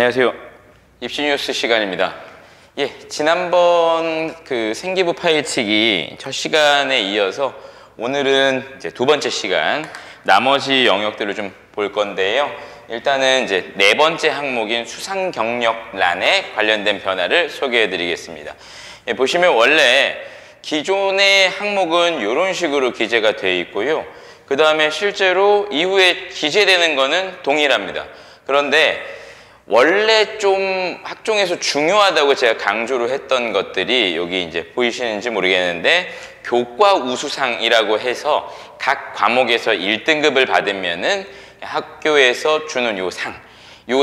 안녕하세요. 입시뉴스 시간입니다. 예, 지난번 그 생기부 파일치기 첫 시간에 이어서 오늘은 이제 두 번째 시간 나머지 영역들을 좀 볼 건데요. 일단은 이제 네 번째 항목인 수상 경력란에 관련된 변화를 소개해 드리겠습니다. 예, 보시면 원래 기존의 항목은 이런 식으로 기재가 돼 있고요. 그 다음에 실제로 이후에 기재되는 거는 동일합니다. 그런데 원래 좀 학종에서 중요하다고 제가 강조를 했던 것들이 여기 이제 보이시는지 모르겠는데 교과 우수상이라고 해서 각 과목에서 1등급을 받으면은 학교에서 주는 요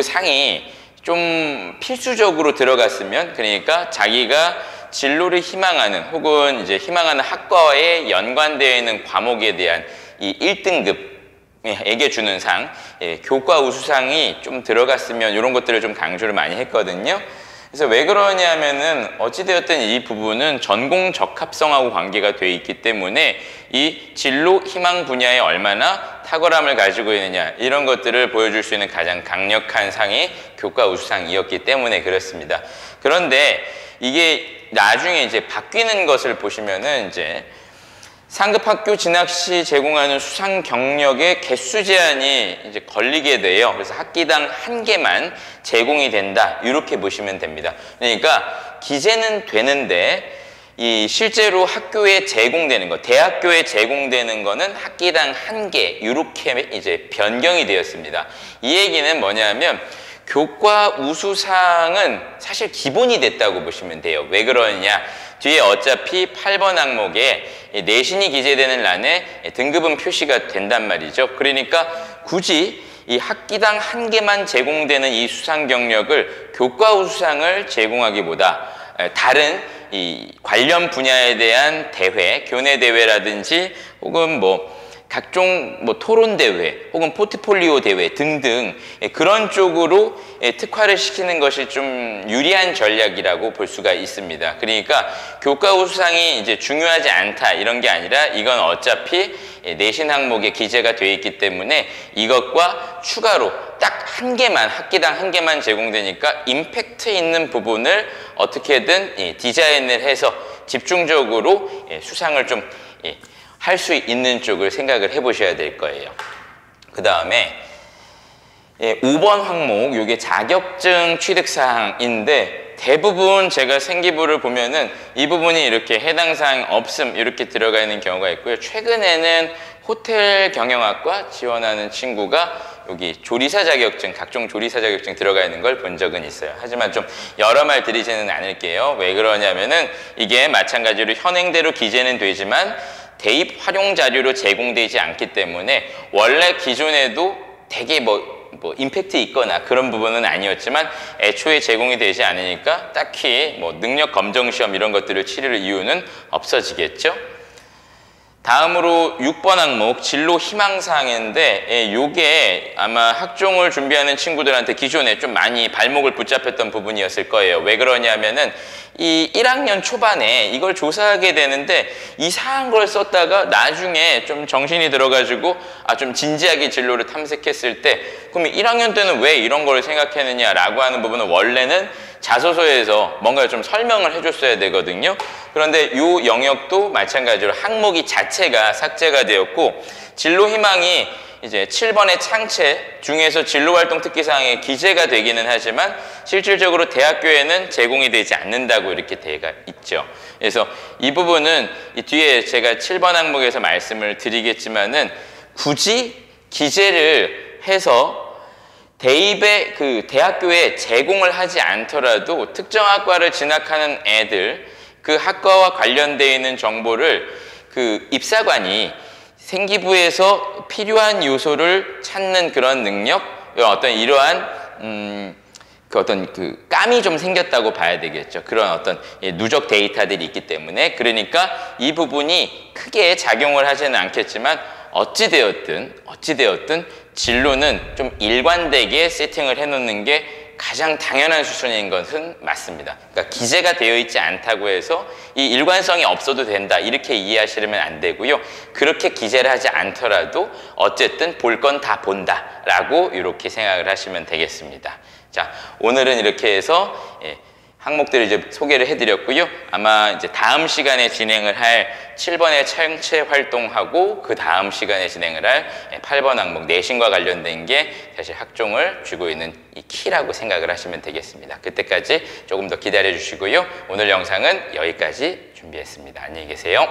상이 좀 필수적으로 들어갔으면, 그러니까 자기가 진로를 희망하는 혹은 이제 희망하는 학과에 연관되어 있는 과목에 대한 이 1등급에게 주는 상, 예, 교과 우수상이 좀 들어갔으면 이런 것들을 좀 강조를 많이 했거든요. 그래서 왜 그러냐면은 어찌되었든 이 부분은 전공 적합성하고 관계가 돼 있기 때문에 이 진로 희망 분야에 얼마나 탁월함을 가지고 있느냐, 이런 것들을 보여줄 수 있는 가장 강력한 상이 교과 우수상이었기 때문에 그렇습니다. 그런데 이게 나중에 이제 바뀌는 것을 보시면은 이제 상급 학교 진학 시 제공하는 수상 경력의 개수 제한이 이제 걸리게 돼요. 그래서 학기당 1개만 제공이 된다, 이렇게 보시면 됩니다. 그러니까 기재는 되는데 이 실제로 학교에 제공되는 거, 대학교에 제공되는 거는 학기당 1개, 이렇게 이제 변경이 되었습니다. 이 얘기는 뭐냐면 교과 우수상은 사실 기본이 됐다고 보시면 돼요. 왜 그러냐? 뒤에 어차피 8번 항목에 내신이 기재되는 란에 등급은 표시가 된단 말이죠. 그러니까 굳이 이 학기당 1개만 제공되는 이 수상 경력을 교과 우수상을 제공하기보다 다른 이 관련 분야에 대한 대회, 교내 대회라든지 혹은 뭐 각종 뭐 토론 대회 혹은 포트폴리오 대회 등등 그런 쪽으로 특화를 시키는 것이 좀 유리한 전략이라고 볼 수가 있습니다. 그러니까 교과 우수상이 이제 중요하지 않다, 이런 게 아니라 이건 어차피 내신 항목에 기재가 돼 있기 때문에 이것과 추가로 딱 1개만, 학기당 1개만 제공되니까 임팩트 있는 부분을 어떻게든 디자인을 해서 집중적으로 수상을 좀 할 수 있는 쪽을 생각을 해보셔야 될 거예요. 그 다음에 5번 항목, 이게 자격증 취득사항인데 대부분 제가 생기부를 보면은 이 부분이 이렇게 해당 사항 없음, 이렇게 들어가 있는 경우가 있고요. 최근에는 호텔 경영학과 지원하는 친구가 여기 조리사 자격증, 각종 조리사 자격증 들어가 있는 걸 본 적은 있어요. 하지만 좀 여러 말 드리지는 않을게요. 왜 그러냐면은 이게 마찬가지로 현행대로 기재는 되지만 대입 활용 자료로 제공되지 않기 때문에 원래 기존에도 되게 뭐 임팩트 있거나 그런 부분은 아니었지만 애초에 제공이 되지 않으니까 딱히 뭐 능력 검정 시험 이런 것들을 치를 이유는 없어지겠죠. 다음으로 6번 항목 진로 희망 사항인데 요게 아마 학종을 준비하는 친구들한테 기존에 좀 많이 발목을 붙잡혔던 부분이었을 거예요. 왜 그러냐면은 이 1학년 초반에 이걸 조사하게 되는데 이 사항 걸 썼다가 나중에 좀 정신이 들어가지고 좀 진지하게 진로를 탐색했을 때 그럼 1학년 때는 왜 이런 걸 생각했느냐라고 하는 부분은 원래는 자소서에서 뭔가 좀 설명을 해줬어야 되거든요. 그런데 이 영역도 마찬가지로 항목이 자체가 삭제가 되었고 진로 희망이 이제 7번의 창체 중에서 진로활동특기사항에 기재가 되기는 하지만 실질적으로 대학교에는 제공이 되지 않는다고 이렇게 되어 있죠. 그래서 이 부분은 이 뒤에 제가 7번 항목에서 말씀을 드리겠지만은 굳이 기재를 해서 대입에 그 대학교에 제공을 하지 않더라도 특정 학과를 진학하는 애들 그 학과와 관련되어 있는 정보를 그 입사관이 생기부에서 필요한 요소를 찾는 그런 능력, 어떤 이러한 그 어떤 그 깜이 좀 생겼다고 봐야 되겠죠. 그런 어떤 누적 데이터들이 있기 때문에. 그러니까 이 부분이 크게 작용을 하지는 않겠지만 어찌되었든 진로는 좀 일관되게 세팅을 해놓는 게 가장 당연한 수순인 것은 맞습니다. 그러니까 기재가 되어 있지 않다고 해서 이 일관성이 없어도 된다 이렇게 이해하시면 안 되고요. 그렇게 기재를 하지 않더라도 어쨌든 볼 건 다 본다라고 이렇게 생각을 하시면 되겠습니다. 자, 오늘은 이렇게 해서 항목들을 이제 소개를 해드렸고요. 아마 이제 다음 시간에 진행을 할 7번의 창체 활동하고 그 다음 시간에 진행을 할 8번 항목 내신과 관련된 게 사실 학종을 쥐고 있는 이 키라고 생각을 하시면 되겠습니다. 그때까지 조금 더 기다려 주시고요. 오늘 영상은 여기까지 준비했습니다. 안녕히 계세요.